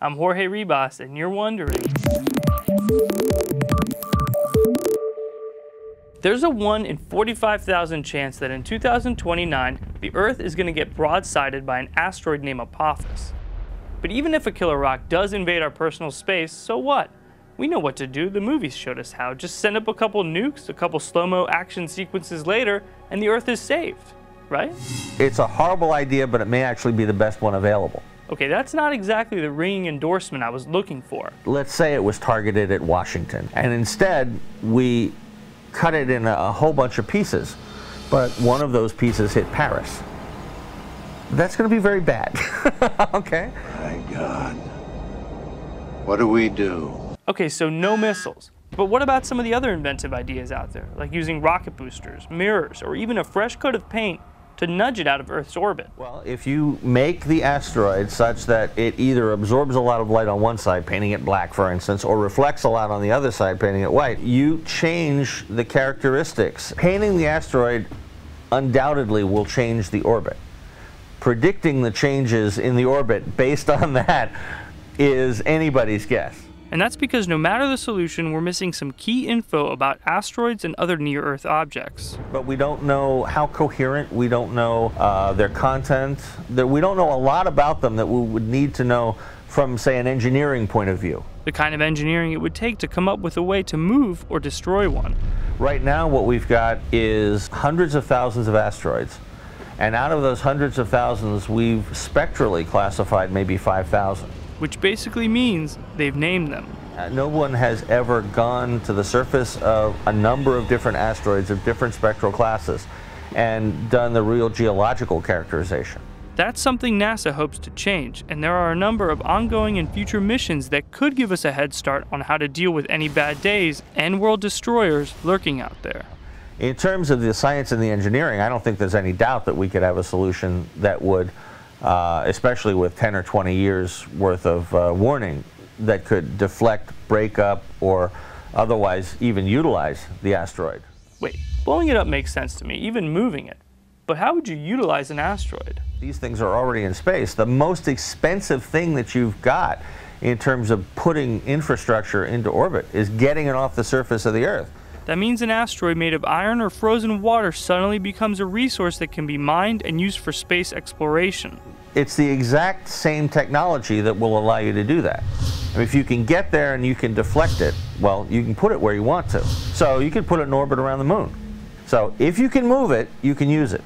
I'm Jorge Ribas, and you're wondering. There's a 1 in 45,000 chance that in 2029, the Earth is going to get broadsided by an asteroid named Apophis. But even if a killer rock does invade our personal space, so what? We know what to do, the movies showed us how. Just send up a couple nukes, a couple slow-mo action sequences later, and the Earth is saved, right? It's a horrible idea, but it may actually be the best one available. Okay, that's not exactly the ringing endorsement I was looking for. Let's say it was targeted at Washington, and instead we cut it in a whole bunch of pieces, but one of those pieces hit Paris. That's going to be very bad, okay? My God, what do we do? Okay, so no missiles. But what about some of the other inventive ideas out there, like using rocket boosters, mirrors, or even a fresh coat of paint to nudge it out of Earth's orbit? Well, if you make the asteroid such that it either absorbs a lot of light on one side, painting it black, for instance, or reflects a lot on the other side, painting it white, you change the characteristics. Painting the asteroid undoubtedly will change the orbit. Predicting the changes in the orbit based on that is anybody's guess. And that's because no matter the solution, we're missing some key info about asteroids and other near-Earth objects. But we don't know how coherent, we don't know their content, we don't know a lot about them that we would need to know from, say, an engineering point of view. The kind of engineering it would take to come up with a way to move or destroy one. Right now what we've got is hundreds of thousands of asteroids. And out of those hundreds of thousands, we've spectrally classified maybe 5,000. Which basically means they've named them. No one has ever gone to the surface of a number of different asteroids of different spectral classes and done the real geological characterization. That's something NASA hopes to change, and there are a number of ongoing and future missions that could give us a head start on how to deal with any bad days and world destroyers lurking out there. In terms of the science and the engineering, I don't think there's any doubt that we could have a solution that would especially with 10 or 20 years worth of warning that could deflect, break up, or otherwise even utilize the asteroid. Wait, blowing it up makes sense to me, even moving it. But how would you utilize an asteroid? These things are already in space. The most expensive thing that you've got in terms of putting infrastructure into orbit is getting it off the surface of the Earth. That means an asteroid made of iron or frozen water suddenly becomes a resource that can be mined and used for space exploration. It's the exact same technology that will allow you to do that. I mean, if you can get there and you can deflect it, well, you can put it where you want to. So you can put it in orbit around the moon. So if you can move it, you can use it.